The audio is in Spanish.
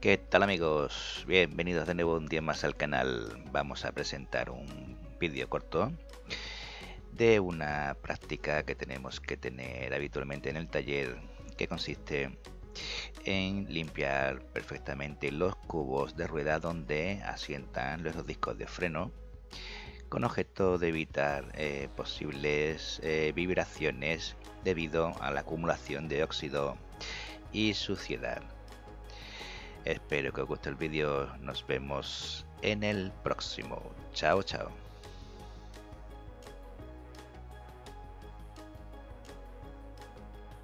¿Qué tal amigos? Bienvenidos de nuevo un día más al canal. Vamos a presentar un vídeo corto de una práctica que tenemos que tener habitualmente en el taller, que consiste en limpiar perfectamente los cubos de rueda donde asientan los discos de freno, con objeto de evitar posibles vibraciones debido a la acumulación de óxido y suciedad. Espero que os guste el vídeo, nos vemos en el próximo. Chao, chao.